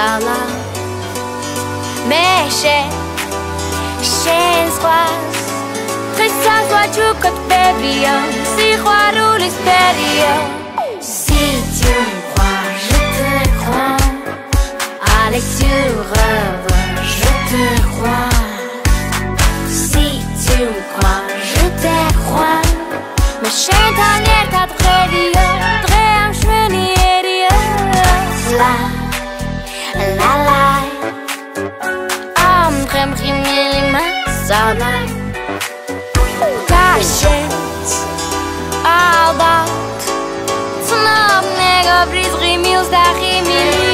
sala meše šenskvas Hristas vlaču kot Biblija Si hvaru l'isperija Si tu me crois, je te crois Allez sur rêve, je te crois Si tu me crois, je te crois Ma šenta njerta drevija Drejam švenjerija La, la, la Amrem rimilima sana Shit, I'll doubt. Snap, nega, breeze, remuse, da remuse.